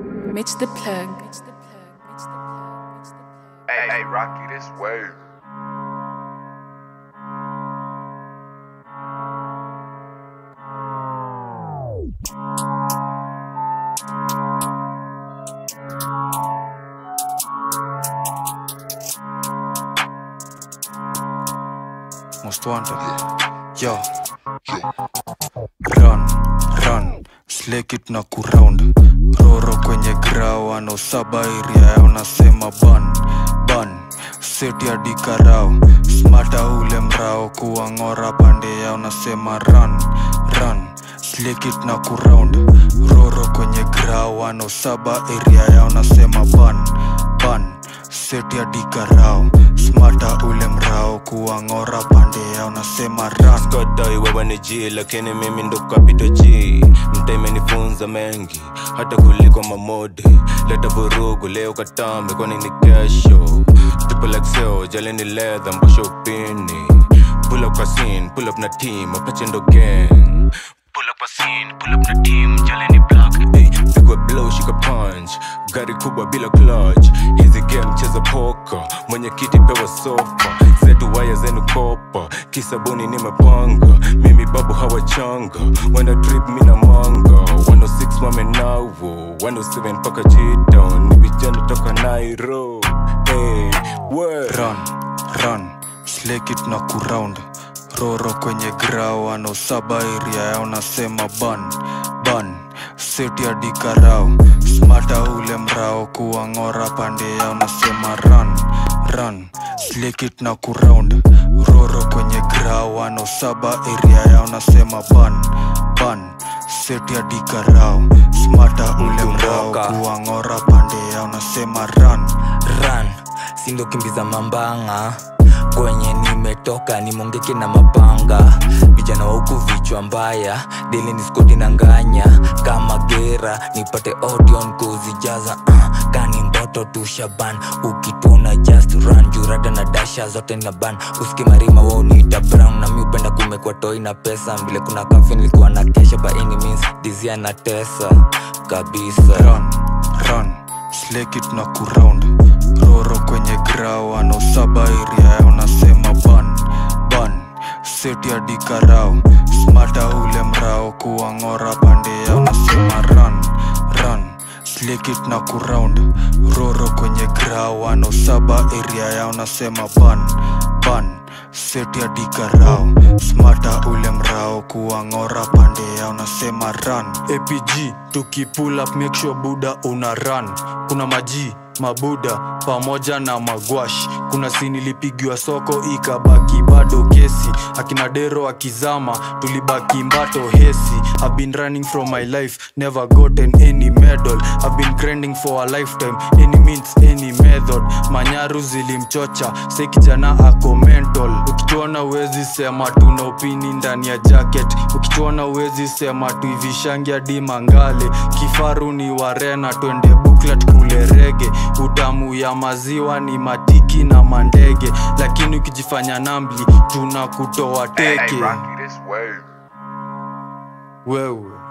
Mitch the plug. Hey, Rocky, this wave. Most wanted. Yo. Run. Slake it na kuround. Roro kwenye grawa no saba area yao nasema ban Seti ya dikarao Smata ule mrao kuangora pande yao nasema run Slake it na kuround Roro kwenye grawa no saba area yao nasema ban Seti ya dikarao Smata ule mrao kuangora pande yao nasema run Skodoi wewe ni G lakini mimi ndo kapito G Mtaime nifunza mengi hata kuliko mamode Leta vurugu leo katambe kwani ni kesho Tupo like seo jale ni leather mbosho upini Pull up kwa scene, pull up na team, Apache ndo gang Pull up kwa scene, pull up na team, jale ni black Pigwa blow, shika punch, gari kubwa bila clutch Hizi game cheza poker, mwenye kiti pewa sofa Zetu waya zenu kopa, kisabuni nimepanga Mimi babu hawachanga, wana trip mina manga 106 wamenawo, 107 paka G-down Nibijana toka Nairo, hey, word Run, slake it na kuround Roro kwenye grawa, no saba area yao nasema ban Seti ya dikarao Smata ule mrao kuangora pande yao nasema run Slake it na kuround Roro kwenye grawa no saba area yao nasema ban Seti ya dikarao Smata ule mrao kuangora pande yao nasema run Sindo kimbiza mambanga Kwenye nimetoka ni mongeke na mapanga Vijana wa huku vichwa mbaya Dili ni skoti na nganya Kama gera nipate audion kuzijaza Kani mboto tushaban Ukituna just run Jurada na dasha zote na ban Uskimarima wao niita brown Na mi upenda kumekwa toi na pesa Mbile kuna kafi nilikuwa na kesha By any means dizia na tesa Kabisa Run Slake it na kuround Roro kwenye grawa No saba area yao nasema ban Seti ya dikarao Smata ule mrao kuangora pande yao nasema run Slake it na kuround Roro kwenye grawa No saba area yao nasema ban Seti ya dikarao Smata ule mrao kuangora pande yao nasema run APG tuki pull up make sure buda una run Kuna maji Mabuda pamoja na magwash Kuna sini lipigiwa soko ikabaki bado kesi Akinadero akizama tulibaki mbato hesi I've been running from my life Never gotten any medal I've been grinding for a lifetime Any means any method Manyaru zilimchocha Se kijana ako mental Ukichona wezi sema tuna upini ndani ya jacket Ukichona wezi sema tuivishangi hadi mangale Kifaru ni warena twende buklat kule rege Utamu ya maziwa ni matiki na mandege Lakini ukijifanya nambli tunakutoa teke Wewe